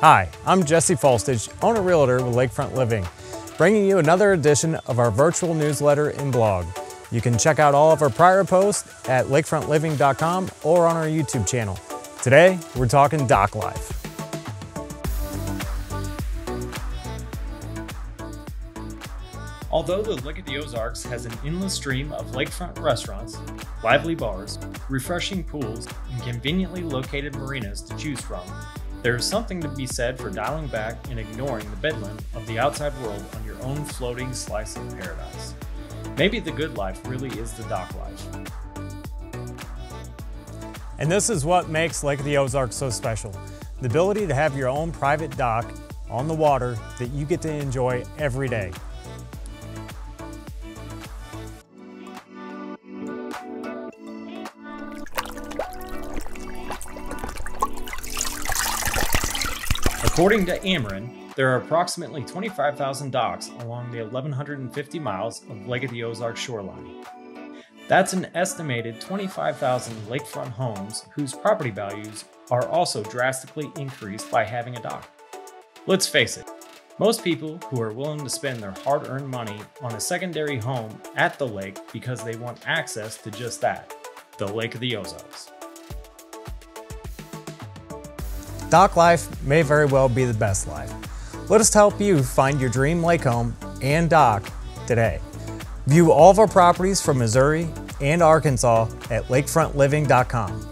Hi, I'm Jesse Falstich, owner realtor with Lakefront Living, bringing you another edition of our virtual newsletter and blog. You can check out all of our prior posts at lakefrontliving.com or on our YouTube channel. Today, we're talking dock life. Although the Lake of the Ozarks has an endless stream of lakefront restaurants, lively bars, refreshing pools, and conveniently located marinas to choose from, there is something to be said for dialing back and ignoring the bedlam of the outside world on your own floating slice of paradise. Maybe the good life really is the dock life. And this is what makes Lake of the Ozarks so special. The ability to have your own private dock on the water that you get to enjoy every day. According to Ameren, there are approximately 25,000 docks along the 1,150 miles of Lake of the Ozarks shoreline. That's an estimated 25,000 lakefront homes whose property values are also drastically increased by having a dock. Let's face it, most people who are willing to spend their hard-earned money on a secondary home at the lake because they want access to just that, the Lake of the Ozarks. Dock life may very well be the best life. Let us help you find your dream lake home and dock today. View all of our properties from Missouri and Arkansas at lakefrontliving.com.